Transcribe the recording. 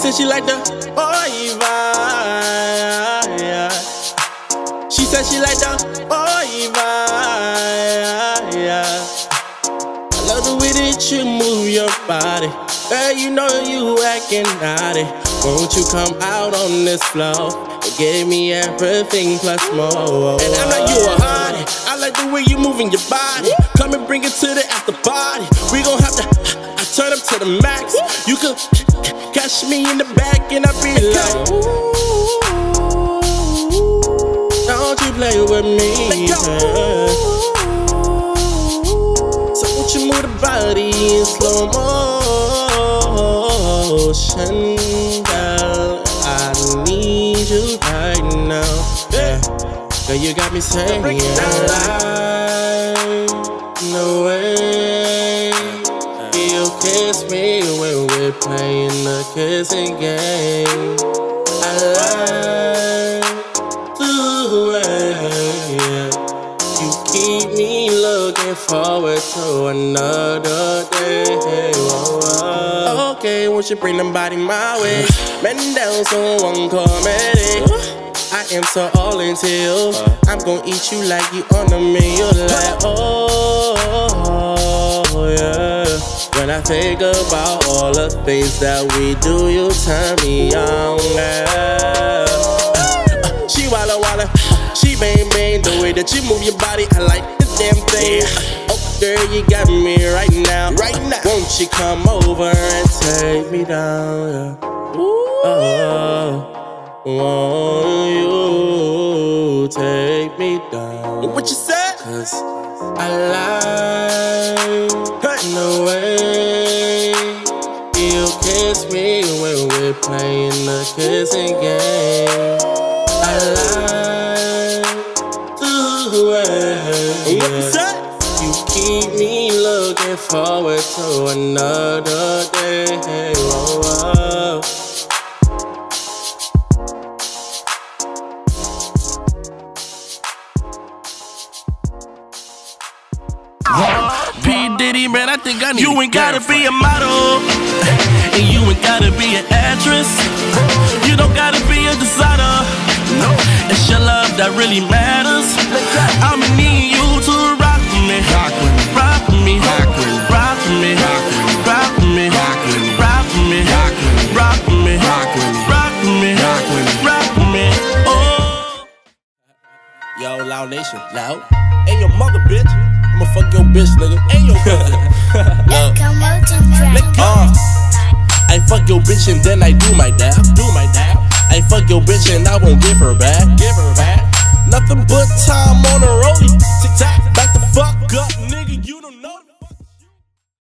said she liked the boy vibe. She said she liked the boy vibe. I love the way that you move your body. Girl, you know you acting naughty. Won't you come out on this floor? It gave me everything plus more. And I know you a hottie. I like the way you moving your body. Come and bring it to the after party. We gon' have to turn up to the max. You could catch me in the back and I be like, ooh, don't you play with me. So won't you move the body in slow motion, girl? I need you right now, yeah. Girl, you got me saying, no way. You kiss me when we're playing the kissing game. I like the way, yeah. You keep me looking forward to another day. Whoa, whoa. Okay, won't you bring them body my way? Bend down so one comedy. I am so all into you. I'm gon' eat you like you on the menu. Like, oh, yeah. When I think about all the things that we do, you turn me on, girl. She walla walla, she bang bang. The way that you move your body, I like this damn thing. Girl, you got me right now. Won't you come over and take me down? Yeah. Oh, won't you take me down? What you said? 'Cause I like the way you kiss me when we're playing the kissing game. I like the way. What you said? You keep me looking forward to another day. Whoa, whoa. Man, I think I need you ain't gotta be a model, and you ain't gotta be an actress. You don't gotta be a designer. No, it's your love that really matters. I'ma need you to rock with me, rock with me, rock with me, rock with me, rock with me, rock with me, rock with me, rock with me, rock with me, rock with me, rock with me. Oh, yo, Loud Nation, loud, and your mother, bitch. I'ma fuck your bitch, nigga, and your cousin. I fuck your bitch and then I do my dab. I fuck your bitch and I won't give her back. Nothing but time on a rollie. Tic tac.